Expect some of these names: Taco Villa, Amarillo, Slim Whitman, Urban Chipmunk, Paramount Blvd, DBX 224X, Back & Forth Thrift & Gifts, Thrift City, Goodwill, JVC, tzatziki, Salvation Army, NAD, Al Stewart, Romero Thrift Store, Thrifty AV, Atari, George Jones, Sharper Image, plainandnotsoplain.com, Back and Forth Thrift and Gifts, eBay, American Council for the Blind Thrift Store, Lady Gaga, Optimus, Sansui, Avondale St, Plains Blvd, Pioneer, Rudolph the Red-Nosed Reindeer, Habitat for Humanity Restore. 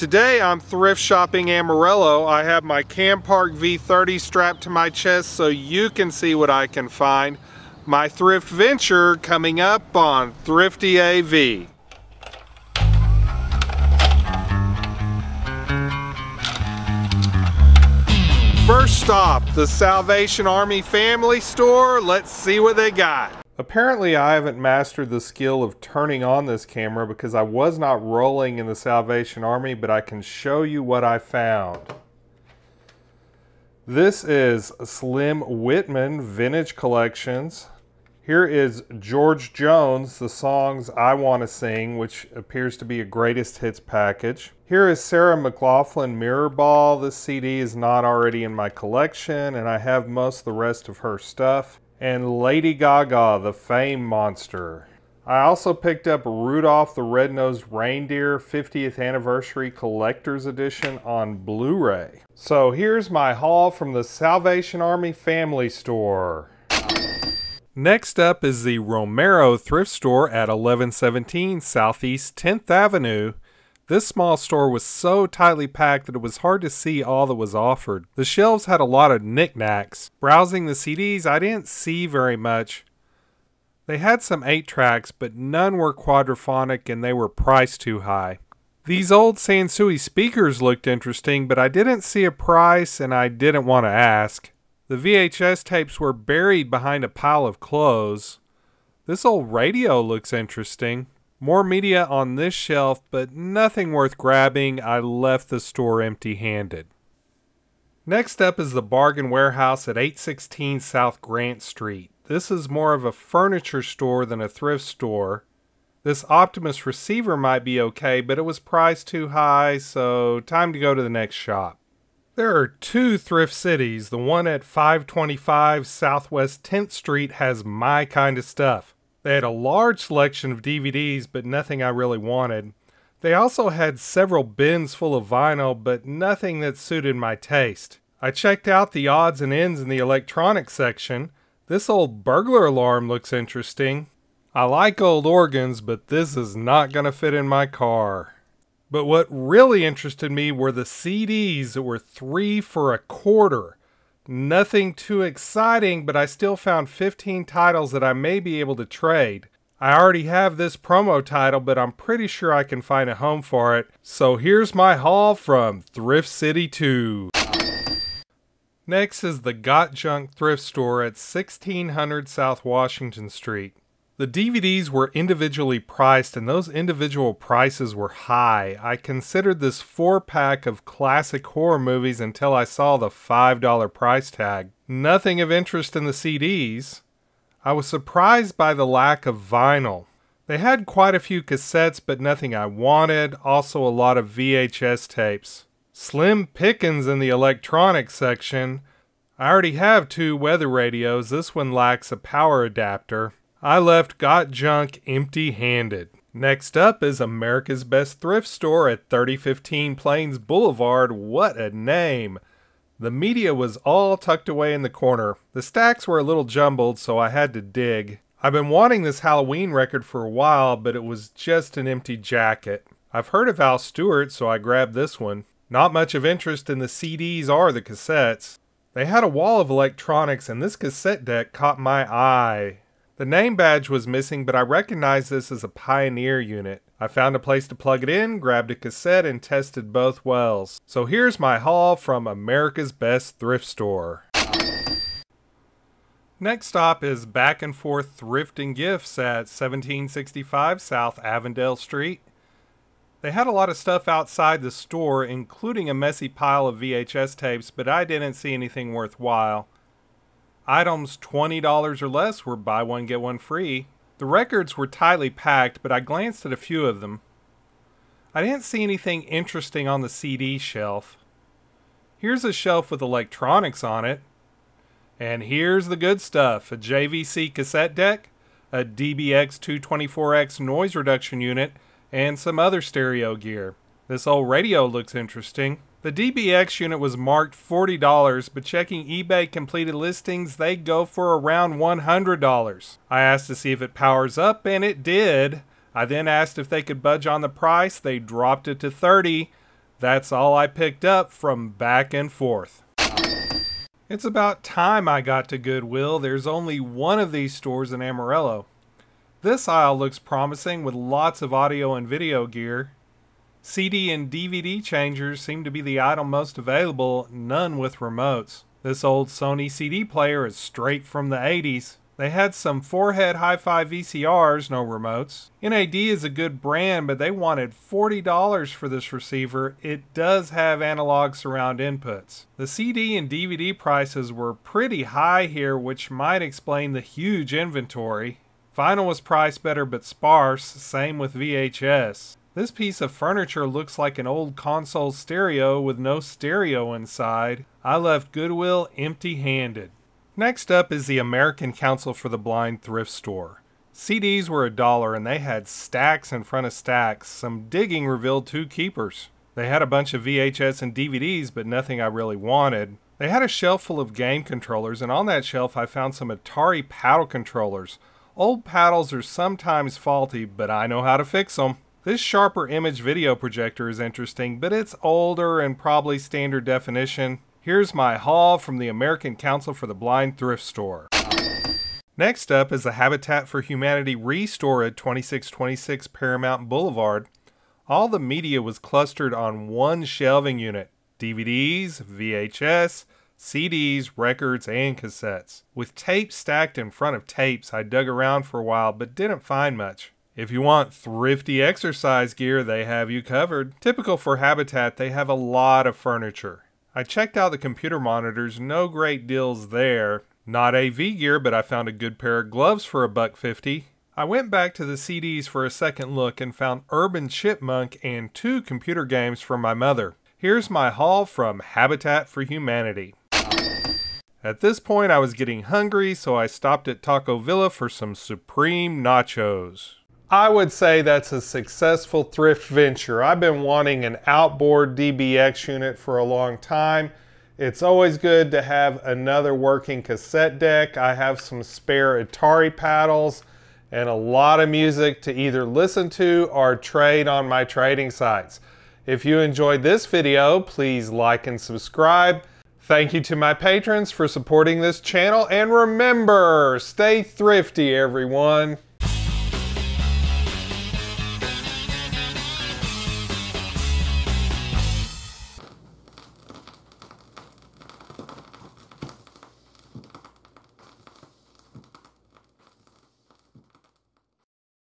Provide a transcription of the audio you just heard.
Today I'm thrift shopping Amarillo. I have my Campark V30 strapped to my chest so you can see what I can find. My thrift venture coming up on Thrifty AV. First stop, the Salvation Army family store. Let's see what they got. Apparently I haven't mastered the skill of turning on this camera because I was not rolling in the Salvation Army, but I can show you what I found. This is Slim Whitman Vintage Collections. Here is George Jones, The Songs I Want to Sing, which appears to be a greatest hits package. Here is Sarah McLachlan, Mirror Ball. This CD is not already in my collection, and I have most of the rest of her stuff. And Lady Gaga, The Fame Monster. I also picked up Rudolph the Red-Nosed Reindeer 50th Anniversary Collector's Edition on Blu-ray. So here's my haul from the Salvation Army Family Store. Next up is the Romero Thrift Store at 1117 Southeast 10th Avenue. This small store was so tightly packed that it was hard to see all that was offered. The shelves had a lot of knickknacks. Browsing the CDs, I didn't see very much. They had some 8-tracks, but none were quadraphonic and they were priced too high. These old Sansui speakers looked interesting, but I didn't see a price and I didn't want to ask. The VHS tapes were buried behind a pile of clothes. This old radio looks interesting. More media on this shelf, but nothing worth grabbing. I left the store empty-handed. Next up is the Bargain Warehouse at 816 South Grant Street. This is more of a furniture store than a thrift store. This Optimus receiver might be okay, but it was priced too high, so time to go to the next shop. There are two Thrift Cities. The one at 525 Southwest 10th Street has my kind of stuff. They had a large selection of DVDs, but nothing I really wanted. They also had several bins full of vinyl, but nothing that suited my taste. I checked out the odds and ends in the electronics section. This old burglar alarm looks interesting. I like old organs, but this is not going to fit in my car. But what really interested me were the CDs that were 3 for a quarter. Nothing too exciting, but I still found 15 titles that I may be able to trade. I already have this promo title, but I'm pretty sure I can find a home for it. So here's my haul from Thrift City 2. Next is the Got Junk Thrift Store at 1600 South Washington Street. The DVDs were individually priced, and those individual prices were high. I considered this 4-pack of classic horror movies until I saw the $5 price tag. Nothing of interest in the CDs. I was surprised by the lack of vinyl. They had quite a few cassettes, but nothing I wanted. Also a lot of VHS tapes. Slim pickings in the electronics section. I already have 2 weather radios. This one lacks a power adapter. I left Got Junk empty-handed. Next up is America's Best Thrift Store at 3015 Plains Boulevard. What a name! The media was all tucked away in the corner. The stacks were a little jumbled, so I had to dig. I've been wanting this Halloween record for a while, but it was just an empty jacket. I've heard of Al Stewart, so I grabbed this one. Not much of interest in the CDs or the cassettes. They had a wall of electronics, and this cassette deck caught my eye. The name badge was missing, but I recognized this as a Pioneer unit. I found a place to plug it in, grabbed a cassette, and tested both wells. So here's my haul from America's Best Thrift Store. Next stop is Back and Forth Thrift and Gifts at 1765 South Avondale Street. They had a lot of stuff outside the store, including a messy pile of VHS tapes, but I didn't see anything worthwhile. Items $20 or less were buy one, get one free. The records were tightly packed, but I glanced at a few of them. I didn't see anything interesting on the CD shelf. Here's a shelf with electronics on it. And here's the good stuff. A JVC cassette deck, a DBX 224X noise reduction unit, and some other stereo gear. This old radio looks interesting. The DBX unit was marked $40, but checking eBay completed listings, they go for around $100. I asked to see if it powers up, and it did. I then asked if they could budge on the price. They dropped it to $30. That's all I picked up from Back and Forth. It's about time I got to Goodwill. There's only one of these stores in Amarillo. This aisle looks promising with lots of audio and video gear. CD and DVD changers seem to be the item most available, none with remotes. This old Sony CD player is straight from the 80s. They had some four-head hi-fi VCRs, no remotes. NAD is a good brand, but they wanted $40 for this receiver. It does have analog surround inputs. The CD and DVD prices were pretty high here, which might explain the huge inventory. Vinyl was priced better but sparse, same with VHS. This piece of furniture looks like an old console stereo with no stereo inside. I left Goodwill empty-handed. Next up is the American Council for the Blind Thrift Store. CDs were $1 and they had stacks in front of stacks. Some digging revealed two keepers. They had a bunch of VHS and DVDs, but nothing I really wanted. They had a shelf full of game controllers, and on that shelf I found some Atari paddle controllers. Old paddles are sometimes faulty, but I know how to fix them. This Sharper Image video projector is interesting, but it's older and probably standard definition. Here's my haul from the American Council for the Blind Thrift Store. Next up is the Habitat for Humanity Restore at 2626 Paramount Boulevard. All the media was clustered on one shelving unit. DVDs, VHS, CDs, records, and cassettes. With tapes stacked in front of tapes, I dug around for a while but didn't find much. If you want thrifty exercise gear, they have you covered. Typical for Habitat, they have a lot of furniture. I checked out the computer monitors, no great deals there. Not AV gear, but I found a good pair of gloves for $1.50. I went back to the CDs for a second look and found Urban Chipmunk and two computer games for my mother. Here's my haul from Habitat for Humanity. At this point I was getting hungry, so I stopped at Taco Villa for some supreme nachos. I would say that's a successful thrift venture. I've been wanting an outboard DBX unit for a long time. It's always good to have another working cassette deck. I have some spare Atari paddles and a lot of music to either listen to or trade on my trading sites. If you enjoyed this video, please like and subscribe. Thank you to my patrons for supporting this channel, and remember, stay thrifty everyone.